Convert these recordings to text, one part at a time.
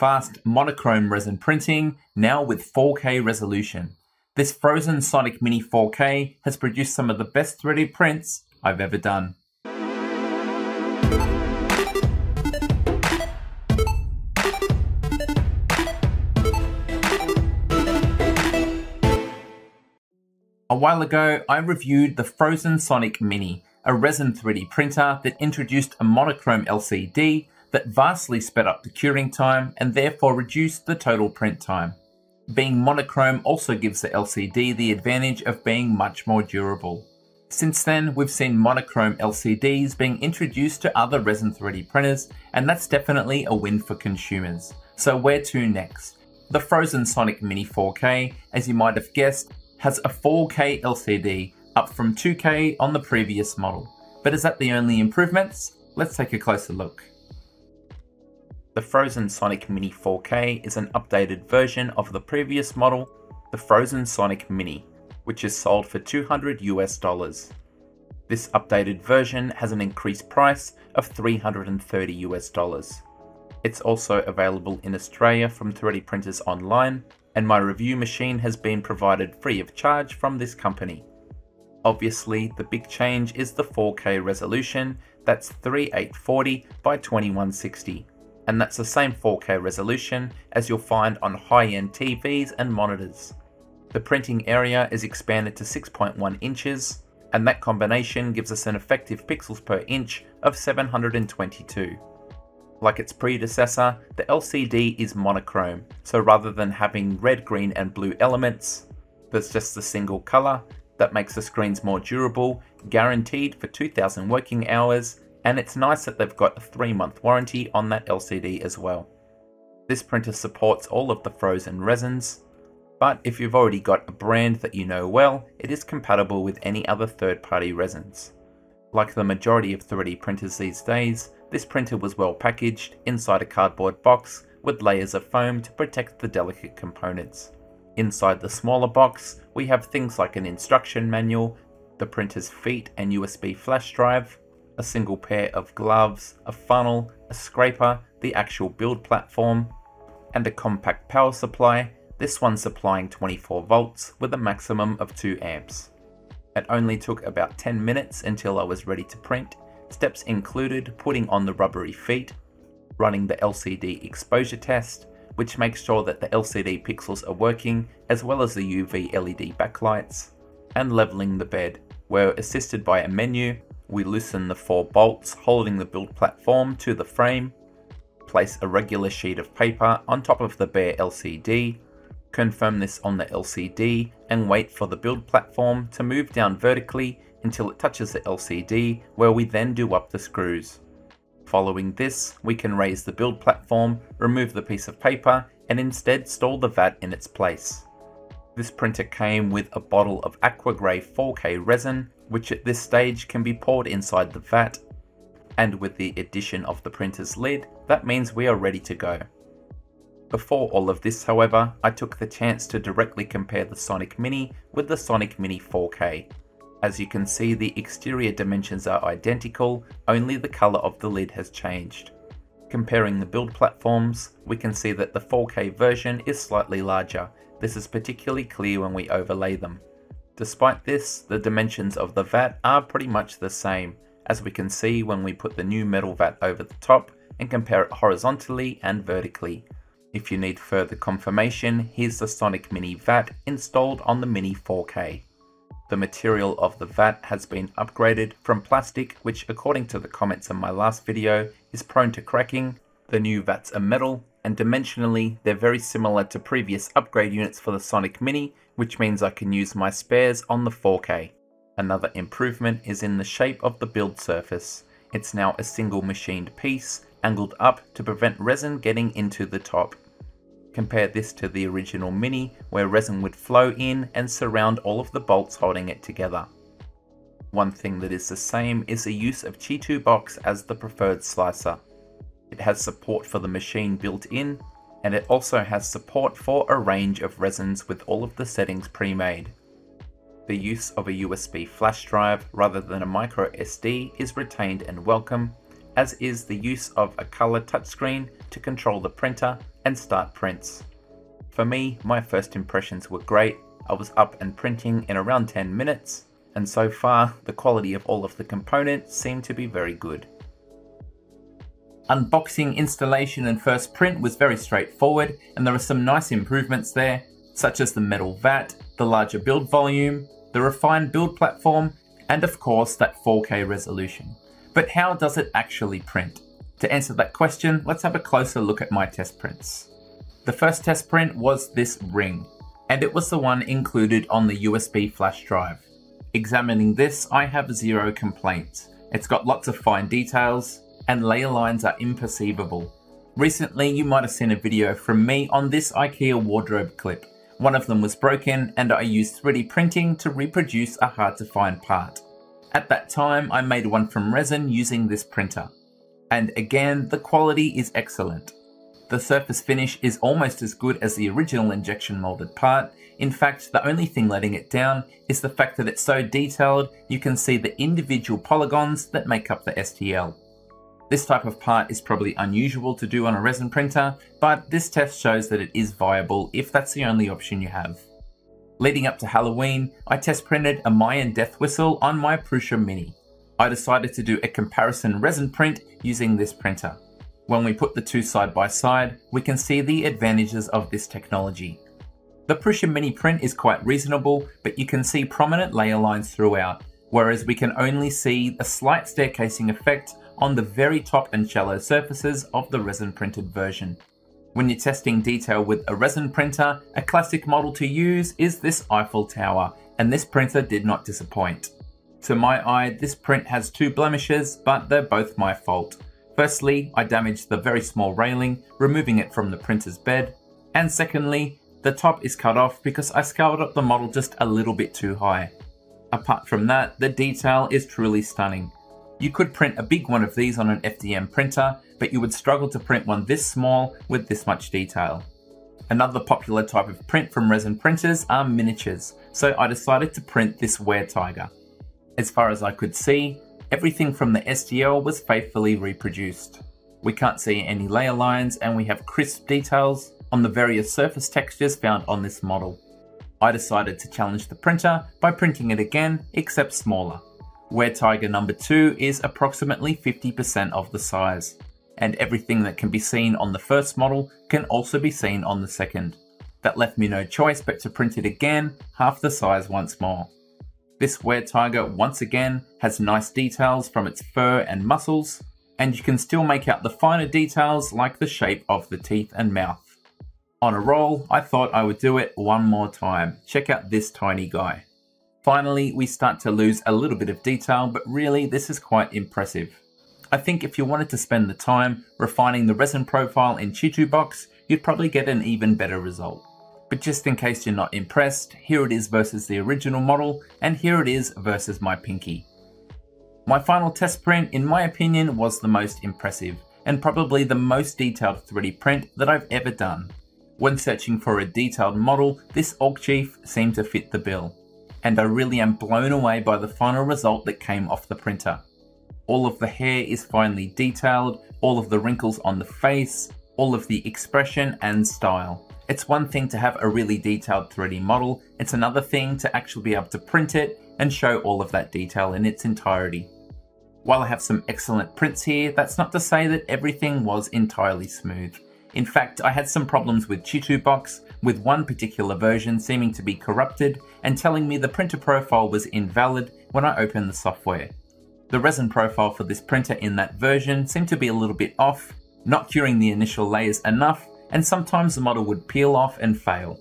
fast monochrome resin printing, now with 4K resolution. This Phrozen Sonic Mini 4K has produced some of the best 3D prints I've ever done. A while ago, I reviewed the Phrozen Sonic Mini, a resin 3D printer that introduced a monochrome LCD that vastly sped up the curing time and therefore reduced the total print time. Being monochrome also gives the LCD the advantage of being much more durable. Since then, we've seen monochrome LCDs being introduced to other resin 3D printers, and that's definitely a win for consumers. So where to next? The Phrozen Sonic Mini 4K, as you might have guessed, has a 4K LCD, up from 2K on the previous model. But is that the only improvements? Let's take a closer look. The Phrozen Sonic Mini 4K is an updated version of the previous model, the Phrozen Sonic Mini, which is sold for $200 US. This updated version has an increased price of $330 US. It's also available in Australia from 3D Printers Online, and my review machine has been provided free of charge from this company. Obviously, the big change is the 4K resolution, that's 3840 by 2160, and that's the same 4K resolution as you'll find on high-end TVs and monitors. The printing area is expanded to 6.1 inches, and that combination gives us an effective pixels per inch of 722. Like its predecessor, the LCD is monochrome, so rather than having red, green and blue elements, there's just the single colour. That makes the screens more durable, guaranteed for 2,000 working hours, and it's nice that they've got a 3-month warranty on that LCD as well. This printer supports all of the Phrozen resins, but if you've already got a brand that you know well, it is compatible with any other third-party resins. Like the majority of 3D printers these days, this printer was well packaged inside a cardboard box with layers of foam to protect the delicate components. Inside the smaller box, we have things like an instruction manual, the printer's feet and USB flash drive, a single pair of gloves, a funnel, a scraper, the actual build platform, and a compact power supply, this one supplying 24 volts with a maximum of 2 amps. It only took about 10 minutes until I was ready to print. Steps included putting on the rubbery feet, running the LCD exposure test, which makes sure that the LCD pixels are working, as well as the UV LED backlights, and leveling the bed, where assisted by a menu, we loosen the 4 bolts holding the build platform to the frame, place a regular sheet of paper on top of the bare LCD, confirm this on the LCD, and wait for the build platform to move down vertically until it touches the LCD, where we then do up the screws. Following this, we can raise the build platform, remove the piece of paper, and instead stall the vat in its place. This printer came with a bottle of AquaGrey 4K resin, which at this stage can be poured inside the vat, and with the addition of the printer's lid, that means we are ready to go. Before all of this, however, I took the chance to directly compare the Sonic Mini with the Sonic Mini 4K. As you can see, the exterior dimensions are identical, only the colour of the lid has changed. Comparing the build platforms, we can see that the 4K version is slightly larger. This is particularly clear when we overlay them. Despite this, the dimensions of the vat are pretty much the same, as we can see when we put the new metal vat over the top and compare it horizontally and vertically. If you need further confirmation, here's the Sonic Mini vat installed on the Mini 4K. The material of the vat has been upgraded from plastic, which according to the comments in my last video is prone to cracking. The new vats are metal, and dimensionally they're very similar to previous upgrade units for the Sonic Mini, which means I can use my spares on the 4K. Another improvement is in the shape of the build surface. It's now a single machined piece, angled up to prevent resin getting into the top. Compare this to the original Mini, where resin would flow in and surround all of the bolts holding it together. One thing that is the same is the use of ChituBox as the preferred slicer. It has support for the machine built in, and it also has support for a range of resins with all of the settings pre-made. The use of a USB flash drive rather than a micro SD is retained and welcome, as is the use of a color touchscreen to control the printer and start prints. For me, my first impressions were great. I was up and printing in around 10 minutes, and so far the quality of all of the components seemed to be very good. Unboxing, installation and first print was very straightforward, and there are some nice improvements there, such as the metal vat, the larger build volume, the refined build platform, and of course that 4K resolution. But how does it actually print? To answer that question, let's have a closer look at my test prints. The first test print was this ring, and it was the one included on the USB flash drive. Examining this, I have zero complaints. It's got lots of fine details, and layer lines are imperceivable. Recently, you might have seen a video from me on this IKEA wardrobe clip. One of them was broken, and I used 3D printing to reproduce a hard-to-find part. At that time, I made one from resin using this printer. And again, the quality is excellent. The surface finish is almost as good as the original injection molded part. In fact, the only thing letting it down is the fact that it's so detailed you can see the individual polygons that make up the STL. This type of part is probably unusual to do on a resin printer, but this test shows that it is viable if that's the only option you have. Leading up to Halloween, I test printed a Mayan death whistle on my Prusa Mini. I decided to do a comparison resin print using this printer. When we put the two side by side, we can see the advantages of this technology. The Prusa Mini print is quite reasonable, but you can see prominent layer lines throughout, whereas we can only see a slight staircasing effect on the very top and shallow surfaces of the resin printed version. When you're testing detail with a resin printer, a classic model to use is this Eiffel Tower, and this printer did not disappoint. To my eye, this print has two blemishes, but they're both my fault. Firstly, I damaged the very small railing, removing it from the printer's bed. And secondly, the top is cut off because I scaled up the model just a little bit too high. Apart from that, the detail is truly stunning. You could print a big one of these on an FDM printer, but you would struggle to print one this small with this much detail. Another popular type of print from resin printers are miniatures, so I decided to print this Weretiger. As far as I could see, everything from the STL was faithfully reproduced. We can't see any layer lines, and we have crisp details on the various surface textures found on this model. I decided to challenge the printer by printing it again, except smaller. Weretiger number 2 is approximately 50% of the size, and everything that can be seen on the first model can also be seen on the second. That left me no choice but to print it again, half the size once more. This Weretiger once again has nice details from its fur and muscles, and you can still make out the finer details like the shape of the teeth and mouth. On a roll, I thought I would do it one more time. Check out this tiny guy. Finally, we start to lose a little bit of detail, but really this is quite impressive. I think if you wanted to spend the time refining the resin profile in ChituBox, you'd probably get an even better result. But just in case you're not impressed, here it is versus the original model, and here it is versus my pinky. My final test print, in my opinion, was the most impressive, and probably the most detailed 3D print that I've ever done. When searching for a detailed model, this Orc Chief seemed to fit the bill, and I really am blown away by the final result that came off the printer. All of the hair is finely detailed, all of the wrinkles on the face, all of the expression and style. It's one thing to have a really detailed 3D model, it's another thing to actually be able to print it and show all of that detail in its entirety. While I have some excellent prints here, that's not to say that everything was entirely smooth. In fact, I had some problems with ChituBox, with one particular version seeming to be corrupted and telling me the printer profile was invalid when I opened the software. The resin profile for this printer in that version seemed to be a little bit off, not curing the initial layers enough, and sometimes the model would peel off and fail.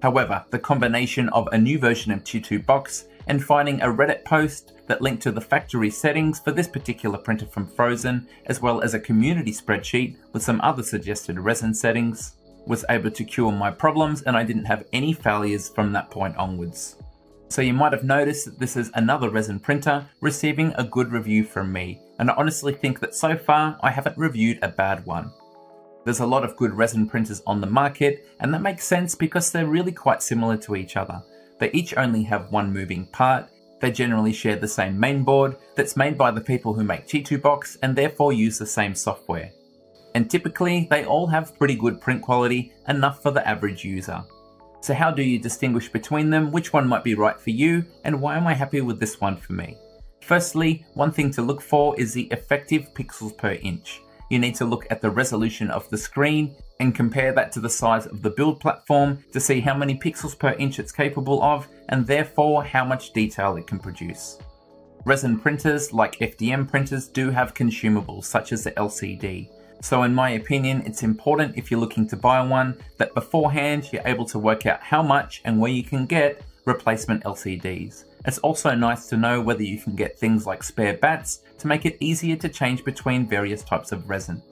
However, the combination of a new version of ChituBox and finding a Reddit post that linked to the factory settings for this particular printer from Phrozen, as well as a community spreadsheet with some other suggested resin settings, was able to cure my problems, and I didn't have any failures from that point onwards. So you might have noticed that this is another resin printer receiving a good review from me, and I honestly think that so far I haven't reviewed a bad one. There's a lot of good resin printers on the market, and that makes sense because they're really quite similar to each other. They each only have one moving part, they generally share the same mainboard that's made by the people who make ChituBox and therefore use the same software. and typically they all have pretty good print quality, enough for the average user. So how do you distinguish between them, which one might be right for you, and why am I happy with this one for me? Firstly, one thing to look for is the effective pixels per inch. You need to look at the resolution of the screen and compare that to the size of the build platform to see how many pixels per inch it's capable of and therefore how much detail it can produce. Resin printers like FDM printers do have consumables such as the LCD. So in my opinion, it's important if you're looking to buy one that beforehand you're able to work out how much and where you can get replacement LCDs. It's also nice to know whether you can get things like spare bats to make it easier to change between various types of resin.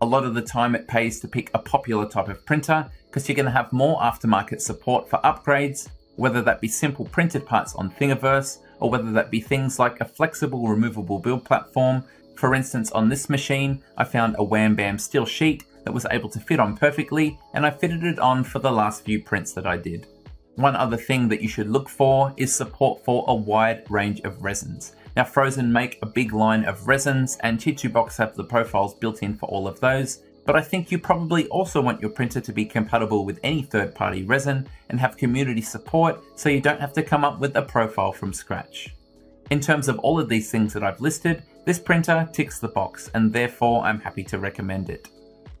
A lot of the time it pays to pick a popular type of printer because you're going to have more aftermarket support for upgrades, whether that be simple printed parts on Thingiverse or whether that be things like a flexible removable build platform. For instance, on this machine, I found a Wham Bam steel sheet that was able to fit on perfectly, and I fitted it on for the last few prints that I did. One other thing that you should look for is support for a wide range of resins. Now, Phrozen make a big line of resins, and ChituBox have the profiles built in for all of those, but I think you probably also want your printer to be compatible with any third-party resin and have community support so you don't have to come up with a profile from scratch. In terms of all of these things that I've listed, this printer ticks the box and therefore I'm happy to recommend it.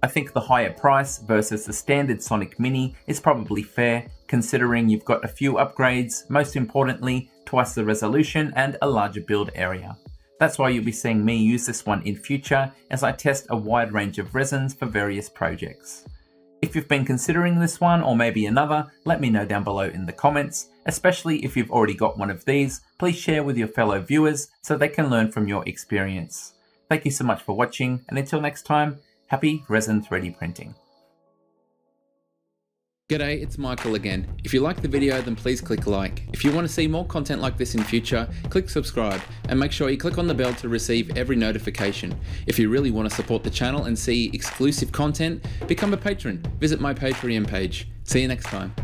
I think the higher price versus the standard Sonic Mini is probably fair, considering you've got a few upgrades, most importantly, twice the resolution and a larger build area. That's why you'll be seeing me use this one in future as I test a wide range of resins for various projects. If you've been considering this one or maybe another, let me know down below in the comments. Especially if you've already got one of these, please share with your fellow viewers so they can learn from your experience. Thank you so much for watching, and until next time, happy resin 3D printing. G'day, it's Michael again. If you like the video, then please click like. If you want to see more content like this in future, click subscribe and make sure you click on the bell to receive every notification. If you really want to support the channel and see exclusive content, become a patron. Visit my Patreon page. See you next time.